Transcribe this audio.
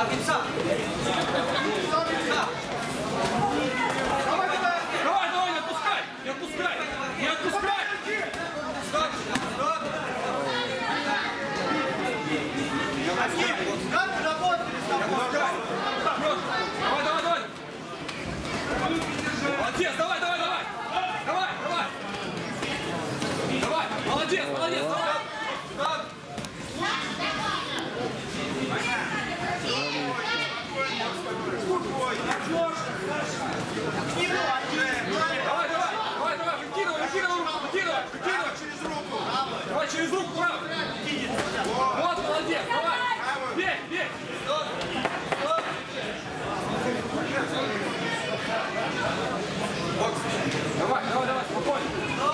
Афиша! Давай, давай, не отпускай! Не отпускай! Не отпускай! Стоп! Стоп! Как вы работали с тобой? Давай, давай, давай! Молодец, давай, давай, давай! Давай, давай! Давай, молодец, молодец, давай! Стоп! Через руку, право! Вот, молодец! Давай! Бей, бей! Стоп! Стоп! Давай, давай, давай, спокойно!